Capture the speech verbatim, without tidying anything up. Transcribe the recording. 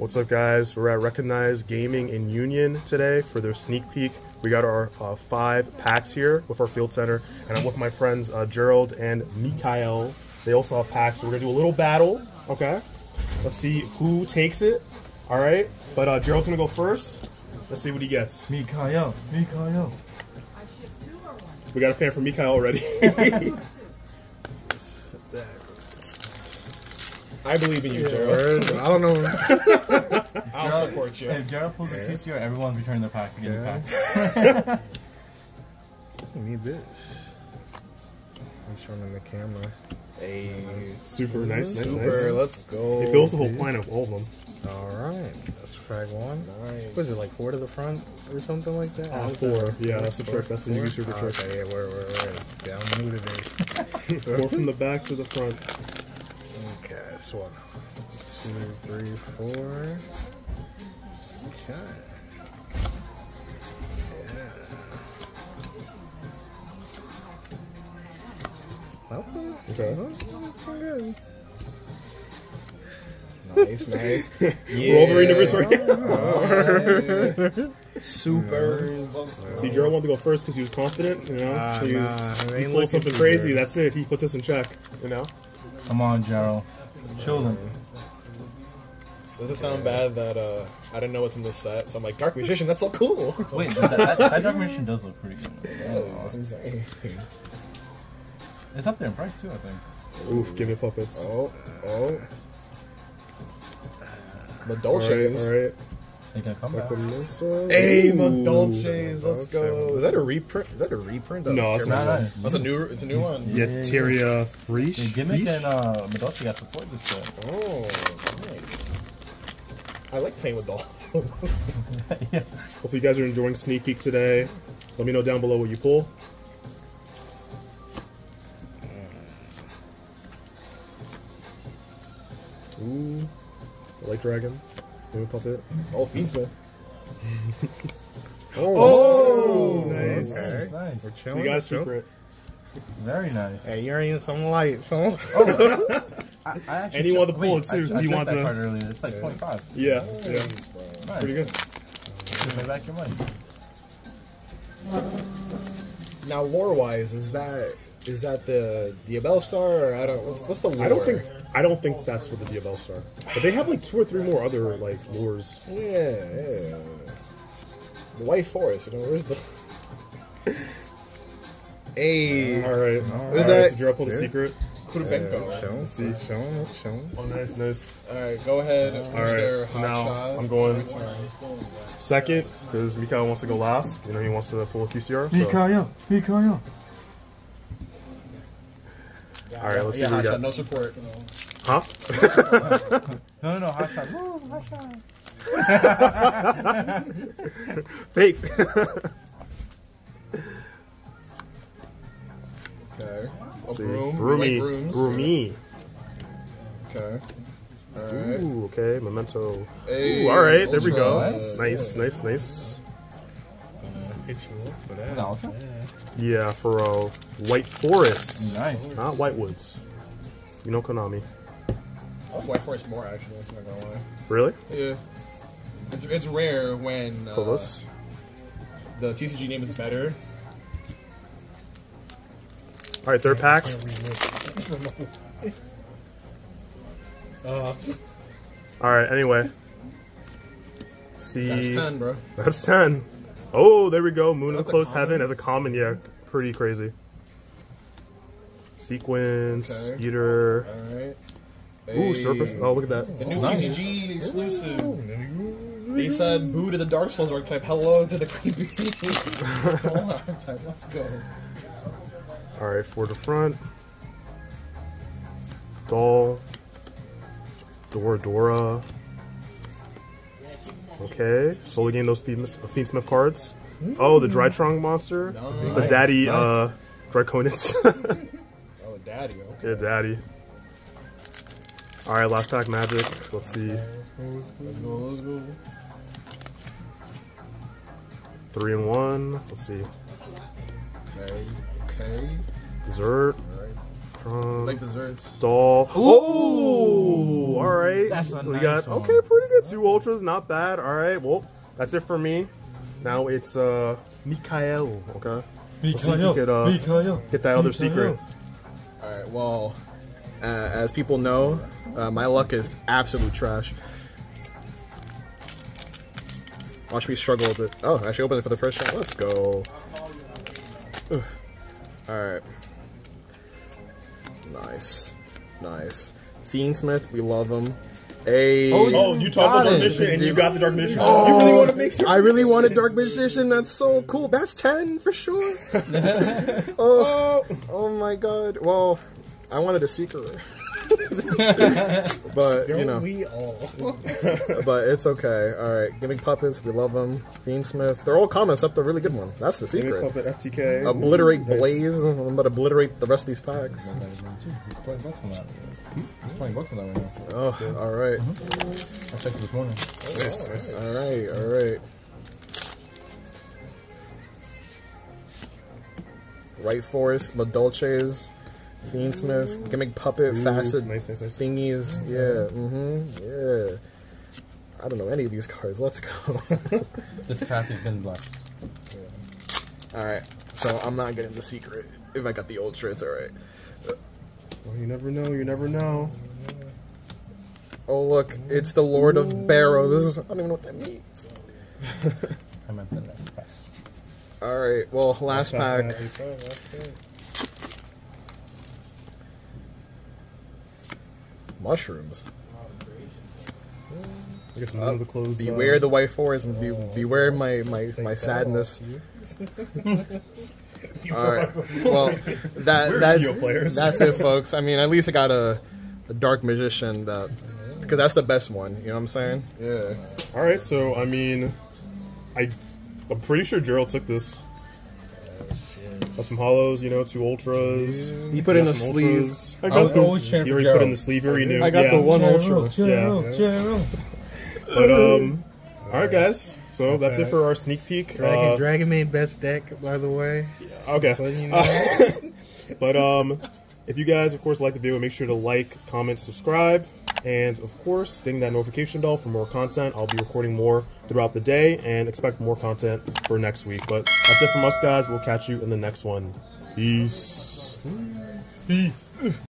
What's up, guys? We're at Recognize Gaming in Union today for their sneak peek. We got our uh, five packs here with our field center, and I'm with my friends uh, Gerald and Mikael. They also have packs, so we're gonna do a little battle, okay? Let's see who takes it, all right? But uh, Gerald's gonna go first. Let's see what he gets. Mikael, Mikael. We got a fan for Mikael already. I believe in you, yeah, Gerald. I don't know. I'll Gerald, support you. If Gerald pulls yeah. a Q C R, everyone return their pack to get yeah. the pack. We need this. I'm showing them the camera. Hey. Super nice. nice Super, nice. Let's go. It builds the whole plan of all of them. Alright. That's frag one. Nice. Was it like four to the front or something like that? Uh, four. That? Yeah, yeah, that's the trick. That's the YouTuber oh, trick. Okay, yeah, we're, we're, we're. Yeah, I'm new to this. Four from the back to the front. Okay, this one. Two, three, four. Okay. Yeah. Okay. Okay. okay. Nice, nice. Yeah. Wolverine never started. Oh, right. Supers. Mm-hmm. See, Gerald wanted to go first because he was confident, you know? Uh, he was, nah, he pulled something crazy, there. That's it. He puts us in check, you know? Come on, Gerald. Show them. Does it sound bad that uh, I didn't know what's in this set, so I'm like, Dark Magician, that's so cool! Wait, that, that, that Dark Magician does look pretty good. Yeah, that's what I'm saying. It's up there in price, too, I think. Oof, Gimmick Puppets. Oh, oh. Madolche's. Alright. Hey, Madolche's, let's go. Is that a reprint? Is that a reprint? Of no, it's not. That's oh, it's a new. It's a new one. Yeteria Freesh. Yeah, Gimmick and uh, Madolche got support this set. Oh, nice. I like playing with dolls. Yeah. Hope you guys are enjoying sneak peek today. Let me know down below what you pull. Ooh. I like Dragon. Gimmick Puppet. Oh, Fiendsmith. Oh, oh! Nice. Okay. Nice. We're chilling. So you got a secret. Very nice. Hey, you're in some light, so. Oh, I, I and you want the pull, too. I, I you want that the... card earlier. It's like yeah. twenty-five. Yeah. yeah. yeah. Nice. Pretty good. Give me back your money. Now, lore-wise, is that... Is that the Diabellstar or I don't what's, what's the lore? I don't think I don't think that's what the Diabellstar. But they have like two or three more other like lores. Yeah, yeah. The White Forest, you know, where's the Hey. Alright. What is that? Did you pull the secret? Kurubenko. Shown, see, shown, shown. Oh nice, nice. Alright, go ahead. Alright, so now I'm going second, because Mikael wants to go last. You know he wants to pull a Q C R. Mikael, Mikael. All right, let's yeah, see what we got. Shot, no support. Huh? No, no, no, hot shot. Woo, hot shot. Fake. Okay. A broom. Broomy. Broomy. Okay. All right. Ooh, okay. Memento. Hey, ooh, all right. Ultra. There we go. Nice, uh, nice, yeah. nice. Hit you up for that. An ultra? Yeah, for uh, White Forest. Nice. Not White Woods. You know Konami. I like White Forest more, actually. I'm not gonna lie. Really? Yeah. It's, it's rare when uh, the T C G name is better. Alright, third pack. uh, Alright, anyway. See. That's ten, bro. That's ten. Oh, there we go. Moon of Close Heaven as a common, yeah. Pretty crazy. Sequence, okay. Eater. Alright. Hey. Ooh, Serpent. Oh, look at that. The new nice. T C G exclusive. Ooh. They said boo to the Dark Souls archetype. Hello to the creepy Hold on, archetype. Let's go. Alright, for the front. Doll. Dora Dora. Okay, slowly gain those Fiendsmith cards. Mm. Oh, the Dry Tron monster. Nice. The daddy, nice. uh, Dracoenance. Oh, daddy, okay. Yeah, daddy. Alright, last pack magic. Let's see. Let's go, let's go. Three and one. Let's see. Okay. Okay. Dessert. All right. Tron. Like desserts. Doll. Ooh! All right. That's a we nice got, one. Okay, pretty good. Two ultras, not bad. All right. Well, that's it for me. Now it's uh, Mikael. Okay. Mikael. Could, uh, Mikael. Get that other Mikael. Secret. All right. Well, uh, as people know, uh, my luck is absolute trash. Watch me struggle with it. Oh, I actually opened it for the first time. Let's go. Ugh. All right. Nice, nice. Fiendsmith, we love him. Hey. Oh, oh, you talked about this shit and you got the Dark Magician. Oh, you really want to make sure? I really wanted Dark Magician. That's so cool. That's ten for sure. oh, oh my God. Well, I wanted a secret, but you know, we all. but it's okay. All right, Gimmick Puppets, we love them. Fiendsmith, they're all common except the really good one. That's the secret. Puppet, F T K. Obliterate Ooh, Blaze. Nice. I'm about to obliterate the rest of these packs. He's playing bucks on that. He's playing bucks on that right now. Oh, yeah. All right. Mm-hmm. I checked it this morning. Nice, nice. All right, all right. White Forest, Madolche's. Fiendsmith, Gimmick Puppet, Ooh, Facet, nice, nice, nice. Thingies, yeah, mm-hmm, yeah. I don't know any of these cards, let's go. This pack has been blessed. Yeah. Alright, so I'm not getting the secret. If I got the Ultra, it's alright. Well, you never know, you never know. Oh look, it's the Lord Ooh. Of Barrows. I don't even know what that means. I meant the next pack. Alright, well, last pack. Mushrooms. I guess uh, the clothes, beware uh, the White Forest and be, oh, beware my my, my sadness. All right. Well, that that that's it, folks. I mean, at least I got a, a Dark Magician that because that's the best one. You know what I'm saying? Yeah. All right. So I mean, I I'm pretty sure Gerald took this. Got some hollows, you know, two ultras. He put in the sleeves. I got the always cheering for Gerald. You already put in the sleeve, you already knew. I got yeah. the one ultra. Gerald, yeah. Gerald. But um, all right, guys. So that's okay. it for our sneak peek. Dragon, uh, Dragon Maid best deck, by the way. Yeah, okay. So you know. uh, but um, if you guys, of course, like the video, make sure to like, comment, subscribe, and of course, ding that notification bell for more content. I'll be recording more throughout the day and expect more content for next week. But that's it from us, guys. We'll catch you in the next one. Peace. Peace.